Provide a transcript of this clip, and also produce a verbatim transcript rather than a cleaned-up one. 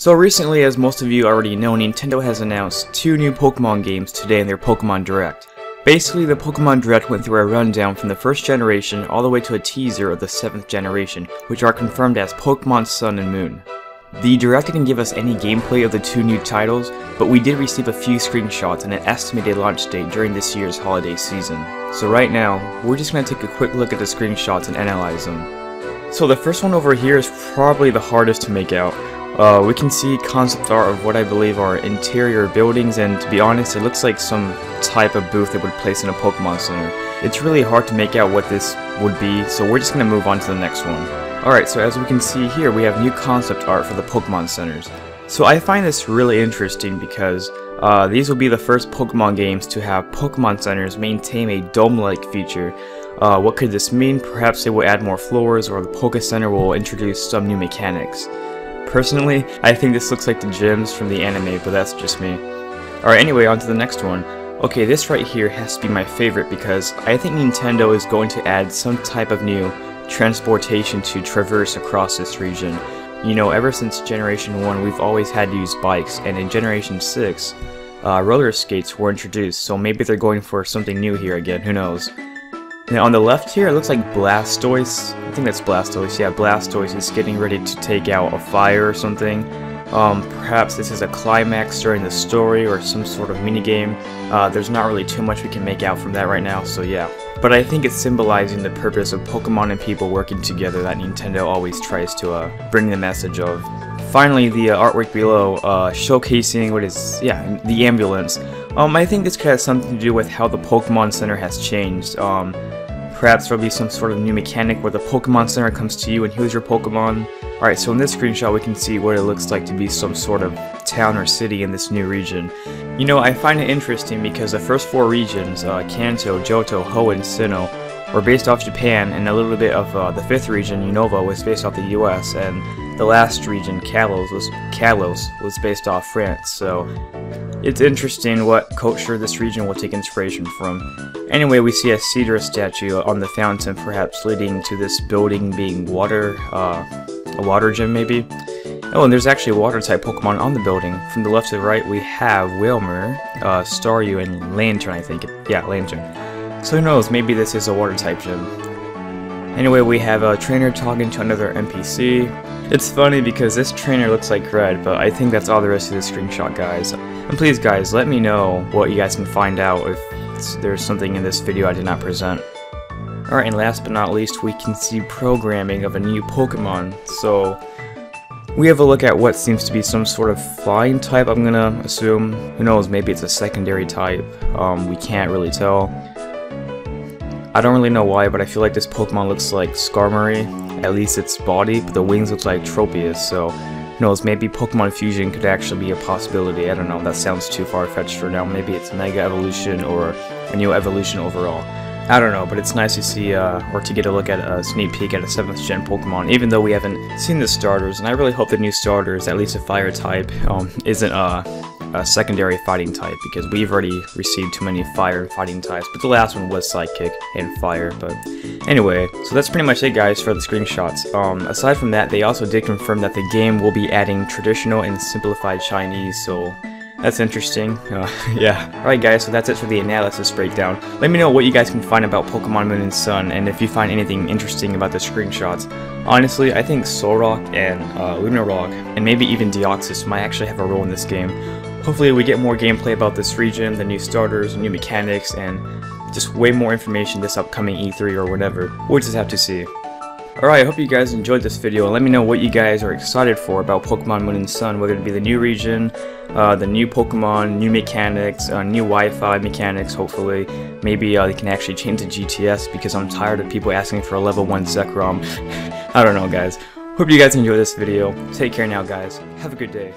So recently, as most of you already know, Nintendo has announced two new Pokemon games today in their Pokemon Direct. Basically, the Pokemon Direct went through a rundown from the first generation all the way to a teaser of the seventh generation, which are confirmed as Pokemon Sun and Moon. The Direct didn't give us any gameplay of the two new titles, but we did receive a few screenshots and an estimated launch date during this year's holiday season. So right now, we're just going to take a quick look at the screenshots and analyze them. So the first one over here is probably the hardest to make out. Uh, we can see concept art of what I believe are interior buildings, and to be honest, it looks like some type of booth they would place in a Pokemon Center. It's really hard to make out what this would be, so we're just going to move on to the next one. Alright, so as we can see here, we have new concept art for the Pokemon Centers. So I find this really interesting because uh, these will be the first Pokemon games to have Pokemon Centers maintain a dome-like feature. Uh, what could this mean? Perhaps they will add more floors, or the Poké Center will introduce some new mechanics. Personally, I think this looks like the gyms from the anime, but that's just me. Alright, anyway, on to the next one. Okay, this right here has to be my favorite because I think Nintendo is going to add some type of new transportation to traverse across this region. You know, ever since Generation one, we've always had to use bikes, and in Generation six, uh, roller skates were introduced, so maybe they're going for something new here again, who knows. Now on the left here, it looks like Blastoise, I think that's Blastoise, yeah, Blastoise is getting ready to take out a fire or something. Um, perhaps this is a climax during the story or some sort of minigame. Uh, there's not really too much we can make out from that right now, so yeah. But I think it's symbolizing the purpose of Pokemon and people working together that Nintendo always tries to uh, bring the message of. Finally, the uh, artwork below, uh, showcasing what is, yeah, the ambulance. Um, I think this could have something to do with how the Pokemon Center has changed. Um, Perhaps there'll be some sort of new mechanic where the Pokemon Center comes to you and heals your Pokemon. Alright, so in this screenshot we can see what it looks like to be some sort of town or city in this new region. You know, I find it interesting because the first four regions, uh, Kanto, Johto, Hoenn, Sinnoh, were based off Japan, and a little bit of uh, the fifth region, Unova, was based off the U S, and the last region, Kalos, was, Kalos, was based off France, so it's interesting what culture this region will take inspiration from. Anyway, we see a cedar statue on the fountain, perhaps leading to this building being water, uh, a water gym maybe. Oh, and there's actually a water-type Pokemon on the building. From the left to the right, we have Wailmer, uh, Staryu, and Lantern, I think. Yeah, Lantern. So who knows, maybe this is a water-type gym. Anyway, we have a trainer talking to another N P C. It's funny because this trainer looks like Red, but I think that's all the rest of this screenshot, guys. And please, guys, let me know what you guys can find out if there's something in this video I did not present. Alright, and last but not least, we can see programming of a new Pokemon. So we have a look at what seems to be some sort of flying type, I'm gonna assume. Who knows, maybe it's a secondary type. Um, we can't really tell. I don't really know why, but I feel like this Pokemon looks like Skarmory, at least its body, but the wings look like Tropius, so who knows, maybe Pokemon fusion could actually be a possibility. I don't know, that sounds too far-fetched for now. Maybe it's Mega Evolution or a new evolution overall. I don't know, but it's nice to see, uh, or to get a look at a sneak peek at a seventh gen Pokemon, even though we haven't seen the starters, and I really hope the new starters, at least a fire type, um, isn't uh, a secondary fighting type, because we've already received too many fire fighting types, but the last one was Psychic and Fire, but anyway, so that's pretty much it, guys, for the screenshots. Um, aside from that, they also did confirm that the game will be adding traditional and simplified Chinese, so that's interesting. Uh, yeah. Alright, guys, so that's it for the analysis breakdown. Let me know what you guys can find about Pokemon Moon and Sun, and if you find anything interesting about the screenshots. Honestly, I think Solrock and uh, Lunarok, and maybe even Deoxys, might actually have a role in this game. Hopefully we get more gameplay about this region, the new starters, new mechanics, and just way more information this upcoming E three or whatever. We'll just have to see. Alright, I hope you guys enjoyed this video, and let me know what you guys are excited for about Pokemon Moon and Sun, whether it be the new region, uh, the new Pokemon, new mechanics, uh, new Wi-Fi mechanics, hopefully. Maybe uh, they can actually change to G T S, because I'm tired of people asking for a level one Zekrom. I don't know, guys. Hope you guys enjoyed this video. Take care now, guys. Have a good day.